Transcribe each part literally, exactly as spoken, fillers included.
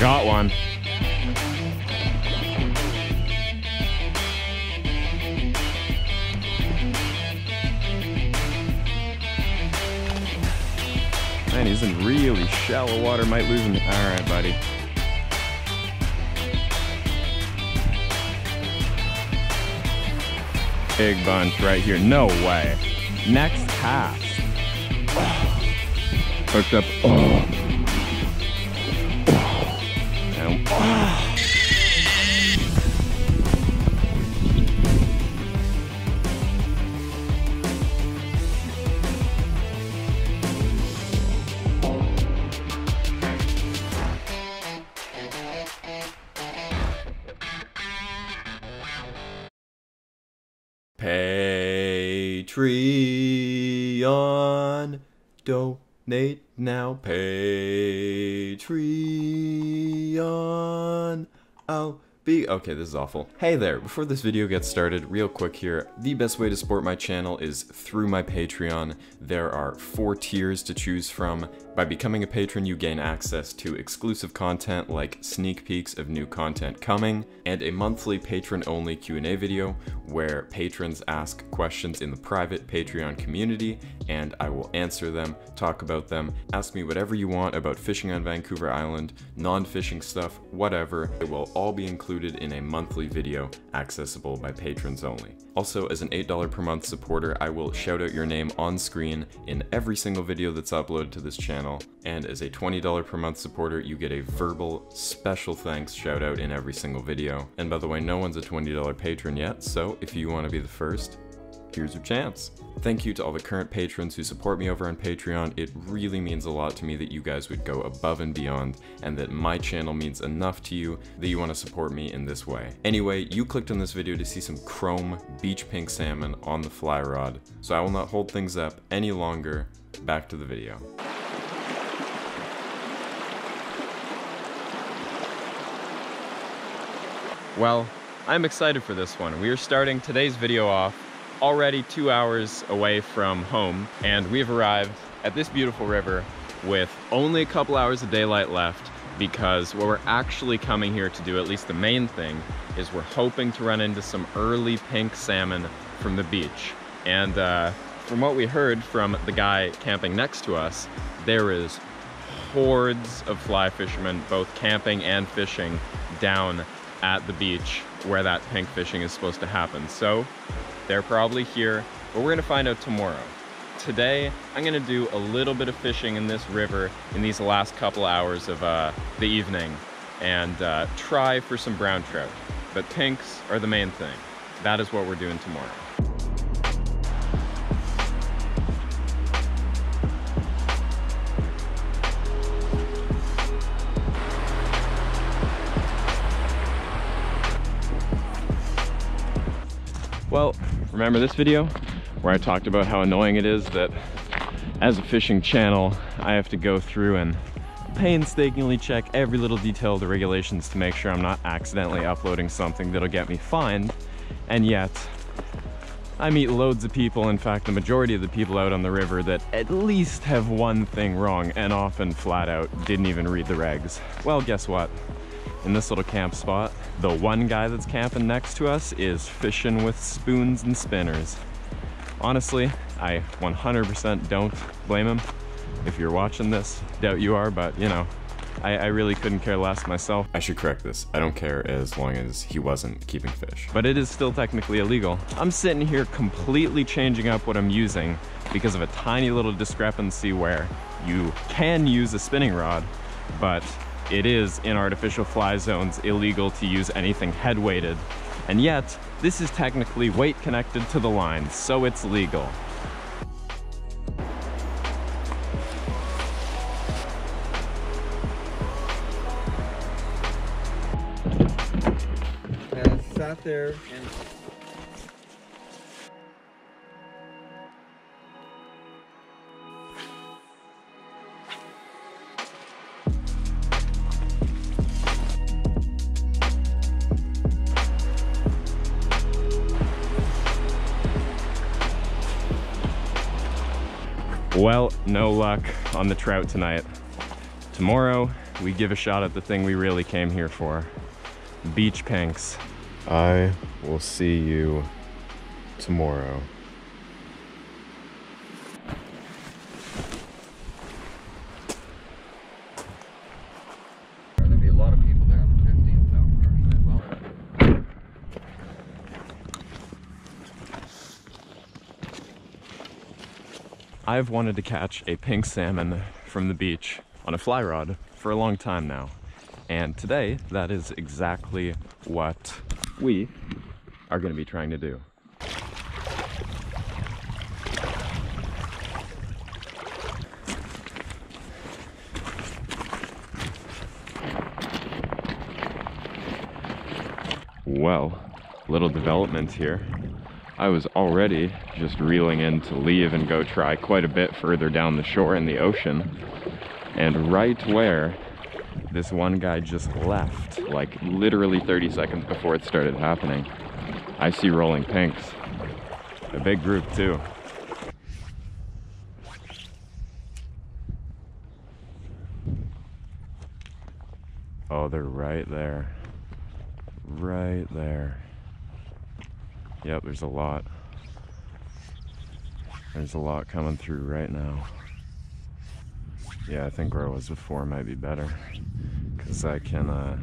Got one. Man, he's in really shallow water, might lose him. Alright, buddy. Big bunch right here. No way. Next half. Oh. Hooked up. Oh. Oh. Oh. Patreon. Donate now. Patreon. I'll be okay. This is awful. Hey there, before this video gets started, real quick here, the best way to support my channel is through my Patreon. There are four tiers to choose from. By becoming a patron, you gain access to exclusive content like sneak peeks of new content coming, and a monthly patron-only Q and A video where patrons ask questions in the private Patreon community, and I will answer them, talk about them, ask me whatever you want about fishing on Vancouver Island, non-fishing stuff, whatever. It will all be included in a monthly video accessible by patrons only. Also, as an eight dollars per month supporter, I will shout out your name on screen in every single video that's uploaded to this channel. And as a twenty dollars per month supporter, you get a verbal special thanks shout out in every single video. And by the way, no one's a twenty dollars patron yet, so if you want to be the first, here's your chance. Thank you to all the current patrons who support me over on Patreon. It really means a lot to me that you guys would go above and beyond, and that my channel means enough to you that you want to support me in this way. Anyway, you clicked on this video to see some chrome beach pink salmon on the fly rod, so I will not hold things up any longer. Back to the video. Well, I'm excited for this one. We are starting today's video off already two hours away from home, and we've arrived at this beautiful river with only a couple hours of daylight left, because what we're actually coming here to do, at least the main thing, is we're hoping to run into some early pink salmon from the beach. And uh, from what we heard from the guy camping next to us, there is hordes of fly fishermen, both camping and fishing, down at the beach where that pink fishing is supposed to happen. So they're probably here, but we're gonna find out tomorrow. Today, I'm gonna do a little bit of fishing in this river in these last couple hours of uh, the evening, and uh, try for some brown trout. But pinks are the main thing. That is what we're doing tomorrow. Well, remember this video where I talked about how annoying it is that as a fishing channel, I have to go through and painstakingly check every little detail of the regulations to make sure I'm not accidentally uploading something that'll get me fined. And yet, I meet loads of people, in fact, the majority of the people out on the river, that at least have one thing wrong, and often flat out didn't even read the regs. Well, guess what? In this little camp spot, the one guy that's camping next to us is fishing with spoons and spinners. Honestly, I one hundred percent don't blame him. If you're watching this, doubt you are, but you know, I, I really couldn't care less myself. I should correct this. I don't care as long as he wasn't keeping fish. But it is still technically illegal. I'm sitting here completely changing up what I'm using because of a tiny little discrepancy where you can use a spinning rod, but it is, in artificial fly zones, illegal to use anything head-weighted. And yet, this is technically weight connected to the line, so it's legal. Uh, sat there and... Well, no luck on the trout tonight. Tomorrow, we give a shot at the thing we really came here for. Beach pinks. I will see you tomorrow. There'll be a lot of people there on the fifteenth out first. Well, I've wanted to catch a pink salmon from the beach on a fly rod for a long time now. And today, that is exactly what we are going to be trying to do. Well, little development here. I was already just reeling in to leave and go try quite a bit further down the shore in the ocean. And right where this one guy just left, like literally thirty seconds before it started happening, I see rolling pinks. A big group too. Oh, they're right there. Right there. Yep, there's a lot. There's a lot coming through right now. Yeah, I think where I was before might be better, because I can, uh,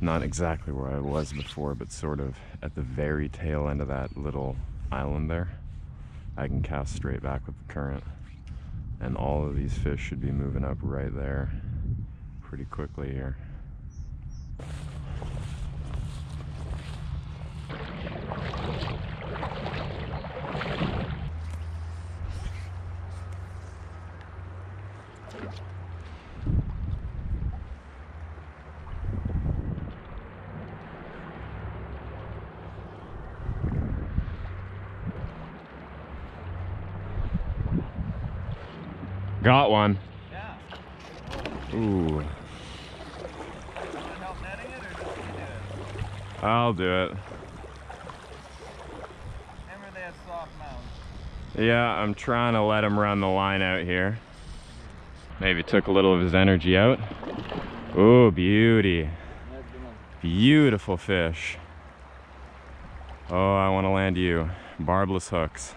not exactly where I was before, but sort of at the very tail end of that little island there, I can cast straight back with the current, and all of these fish should be moving up right there pretty quickly here. Got one. Yeah. Ooh. I'll do it. Remember they have soft mouths. Yeah, I'm trying to let him run the line out here. Maybe took a little of his energy out. Ooh, beauty. Beautiful fish. Oh, I want to land you. Barbless hooks.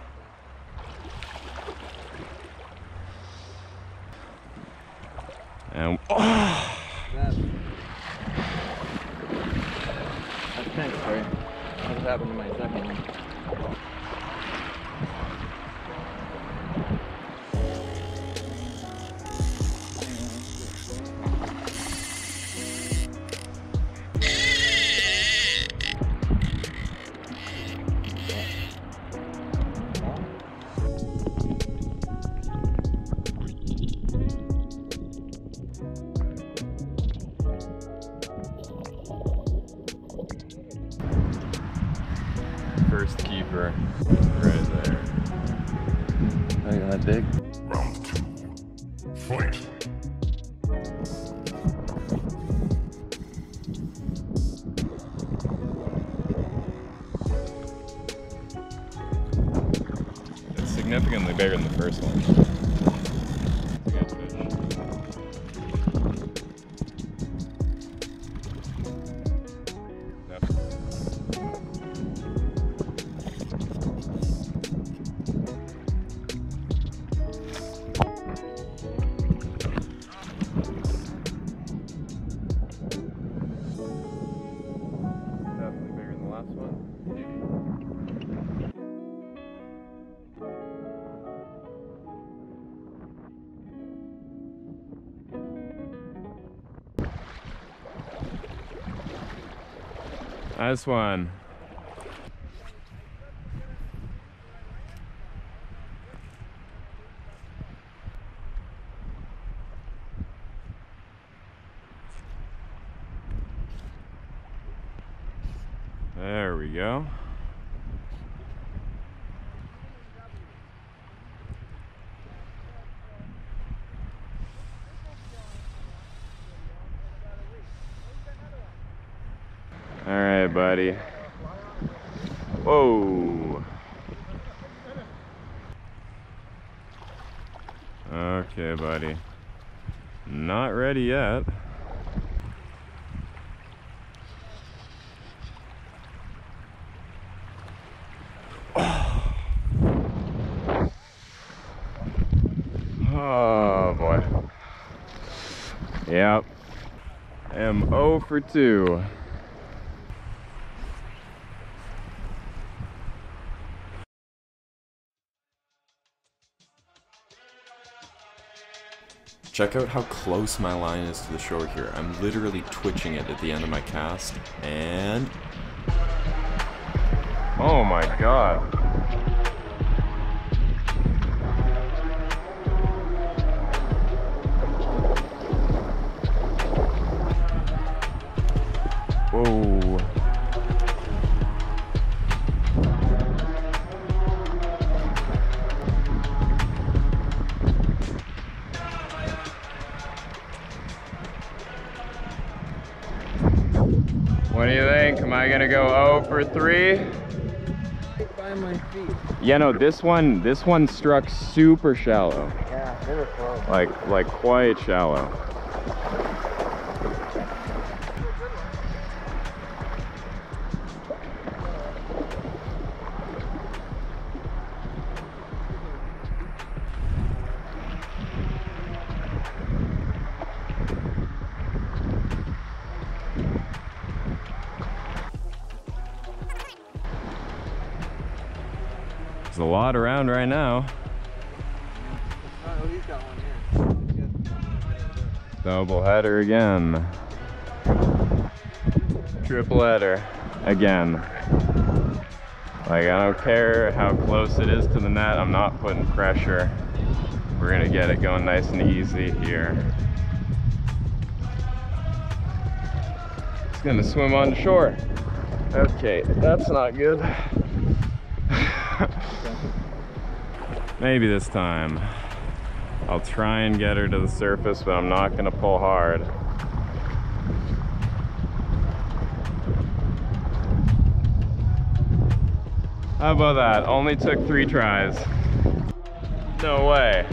And, oh! That's, that's pink, sorry. That's what happened to my second one. First keeper, right there. Oh, you're that big? Round two, fight. It's significantly bigger than the first one. Nice one. There we go. All right, buddy. Whoa. Okay, buddy. Not ready yet. Oh boy. Yep. I'm zero for two. Check out how close my line is to the shore here. I'm literally twitching it at the end of my cast, and... oh my god. Whoa. What do you think? Am I gonna go zero for three? By my feet. Yeah, no, this one, this one struck super shallow. Yeah, they were close. Like, like quite shallow. There's a lot around right now. Oh, he's got one here. Double header again. Triple header again. Like, I don't care how close it is to the net, I'm not putting pressure. We're gonna get it going nice and easy here. It's gonna swim on shore. Okay, that's not good. Maybe this time I'll try and get her to the surface, but I'm not gonna pull hard. How about that? Only took three tries. No way.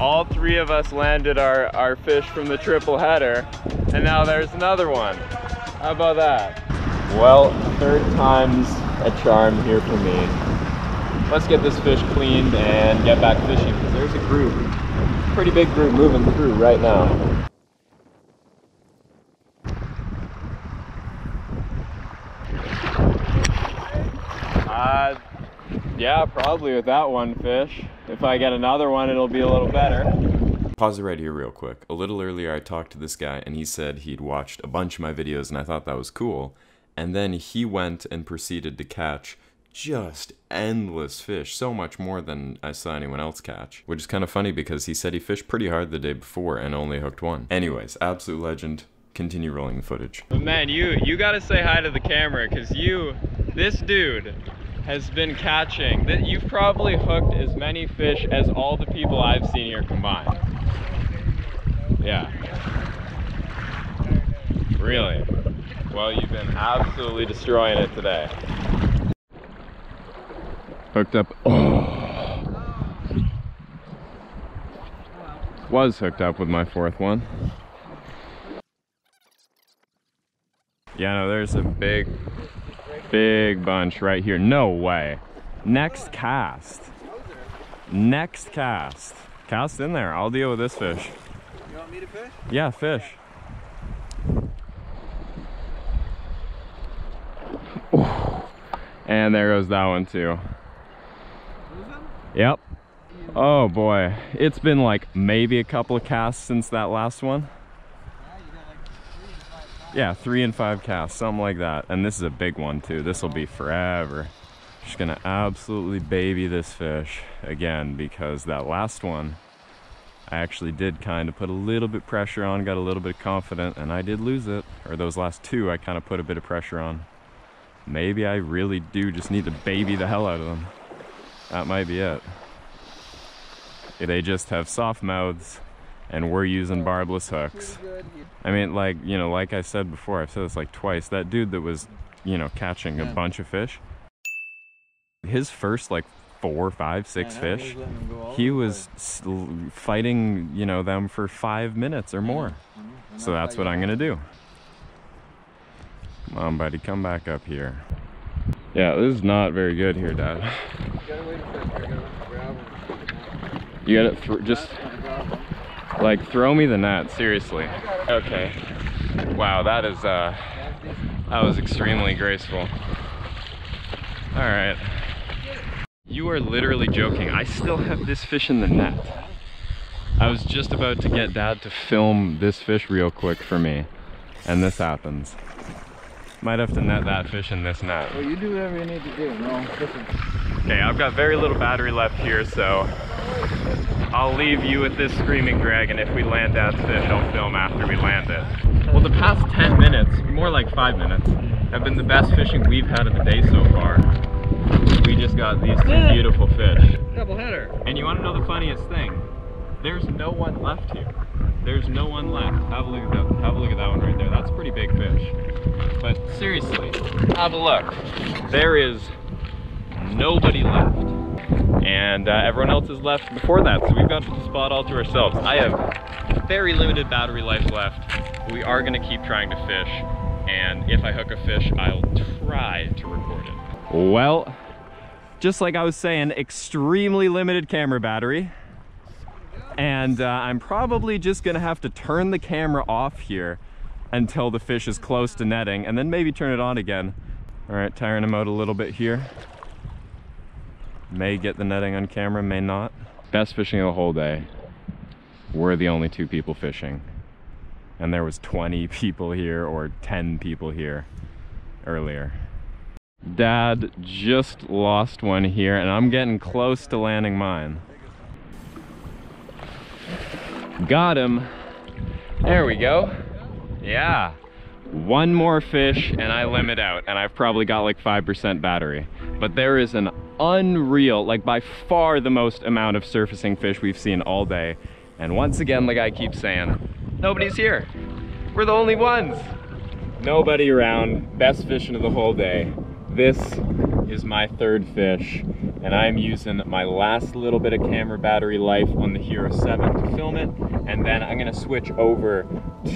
All three of us landed our, our fish from the triple header, and now there's another one. How about that? Well, third time's a charm here for me. Let's get this fish cleaned and get back fishing, because there's a group, pretty big group moving through right now. Uh, yeah, probably with that one fish. If I get another one, it'll be a little better. Pause it right here real quick. A little earlier I talked to this guy and he said he'd watched a bunch of my videos and I thought that was cool. And then he went and proceeded to catch just endless fish, so much more than I saw anyone else catch, which is kind of funny because he said he fished pretty hard the day before and only hooked one. Anyways, absolute legend. Continue rolling the footage. But man, you you gotta say hi to the camera, because you this dude has been catching that you've probably hooked as many fish as all the people I've seen here combined. Yeah, really. Well, you've been absolutely destroying it today. Hooked up. Oh. Was hooked up with my fourth one. Yeah, no, there's a big, big bunch right here. No way. Next cast. Next cast. Cast in there. I'll deal with this fish. You want me to fish? Yeah, fish. Ooh. And there goes that one too. Yep. Oh boy, it's been like maybe a couple of casts since that last one. Yeah, three and five casts, something like that. And this is a big one too. This will be forever. Just gonna absolutely baby this fish again, because that last one I actually did kind of put a little bit pressure on, got a little bit confident, and I did lose it. Or those last two I kind of put a bit of pressure on. Maybe I really do just need to baby the hell out of them. That might be it. They just have soft mouths and we're using barbless hooks. I mean, like, you know, like I said before, I've said this like twice, that dude that was, you know, catching a bunch of fish, his first like four, five, six know, fish. He, he was fighting, you know, them for five minutes or more. Yeah. So that's what I'm gonna do. Come on, buddy, come back up here. Yeah, this is not very good here, Dad. You gotta th just like throw me the net, seriously. Okay. Wow, that is uh, that was extremely graceful. All right. You are literally joking. I still have this fish in the net. I was just about to get Dad to film this fish real quick for me, and this happens. Might have to net that fish in this net. Well, you do whatever you need to do. No, listen. Okay, I've got very little battery left here, so I'll leave you with this screaming dragon. If we land Dad's fish, I'll film after we land it. Well, the past ten minutes, more like five minutes, have been the best fishing we've had of the day so far. We just got these two beautiful fish. Double header. And you want to know the funniest thing? There's no one left here. There's no one left. Have a look at that, have a look at that one right there. That's a pretty big fish. But seriously, have a look. There is nobody left. And uh, everyone else is left before that. So we've got the spot all to ourselves. I have very limited battery life left. We are going to keep trying to fish. And if I hook a fish, I'll try to record it. Well, just like I was saying, extremely limited camera battery, and uh, I'm probably just gonna have to turn the camera off here until the fish is close to netting, and then maybe turn it on again. All right, tiring him out a little bit here. May get the netting on camera, may not. Best fishing of the whole day. We're the only two people fishing, and there was twenty people here or ten people here earlier. Dad just lost one here, and I'm getting close to landing mine. Got him. There we go. Yeah. One more fish and I limit out, and I've probably got like five percent battery. But there is an unreal, like by far the most amount of surfacing fish we've seen all day. And once again, like I keep saying, nobody's here. We're the only ones. Nobody around. Best fishing of the whole day. This is my third fish, and I'm using my last little bit of camera battery life on the Hero seven to film it, and then I'm gonna switch over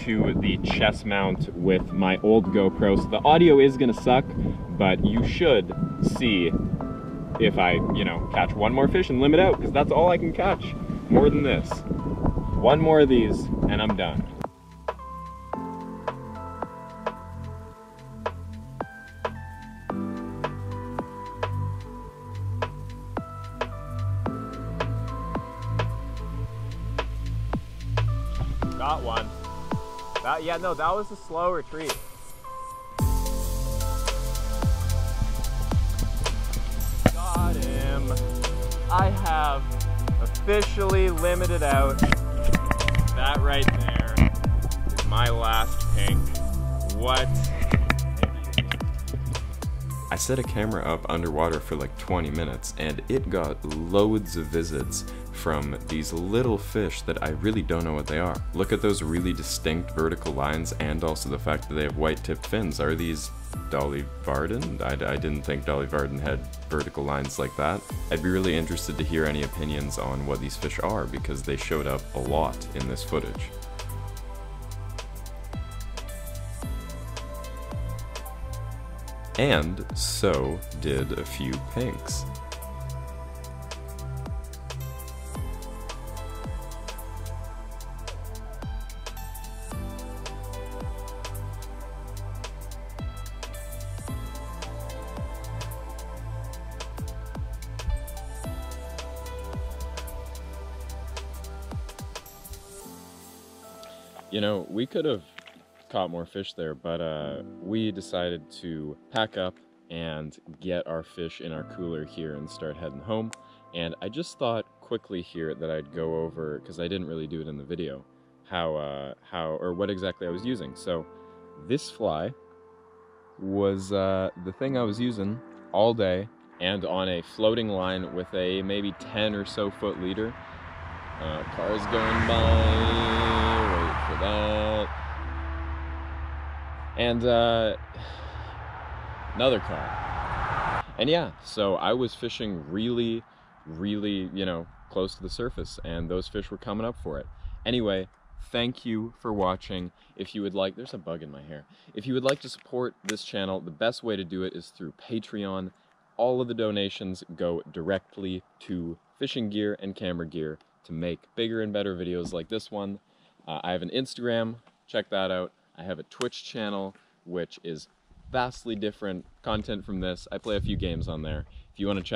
to the chest mount with my old GoPro. So the audio is gonna suck, but you should see if I, you know, catch one more fish and limit out, because that's all I can catch. More than this. One more of these, and I'm done. Got one. That, yeah, no, that was a slow retreat. Got him. I have officially limited out. That right there is my last pink. What? I set a camera up underwater for like twenty minutes, and it got loads of visits from these little fish that I really don't know what they are. Look at those really distinct vertical lines, and also the fact that they have white-tipped fins. Are these Dolly Varden? I, I didn't think Dolly Varden had vertical lines like that. I'd be really interested to hear any opinions on what these fish are, because they showed up a lot in this footage. And so did a few pinks. You know, we could have caught more fish there, but uh, we decided to pack up and get our fish in our cooler here and start heading home. And I just thought quickly here that I'd go over, because I didn't really do it in the video, how, uh, how or what exactly I was using. So this fly was uh, the thing I was using all day, and on a floating line with a maybe ten or so foot leader. Uh, cars going by. For that, and uh, another car, and yeah, so I was fishing really really, you know, close to the surface, and those fish were coming up for it. Anyway, thank you for watching. If you would like, there's a bug in my hair. If you would like to support this channel, the best way to do it is through Patreon. All of the donations go directly to fishing gear and camera gear to make bigger and better videos like this one. Uh, I have an Instagram, check that out. I have a Twitch channel, which is vastly different content from this. I play a few games on there. If you want to check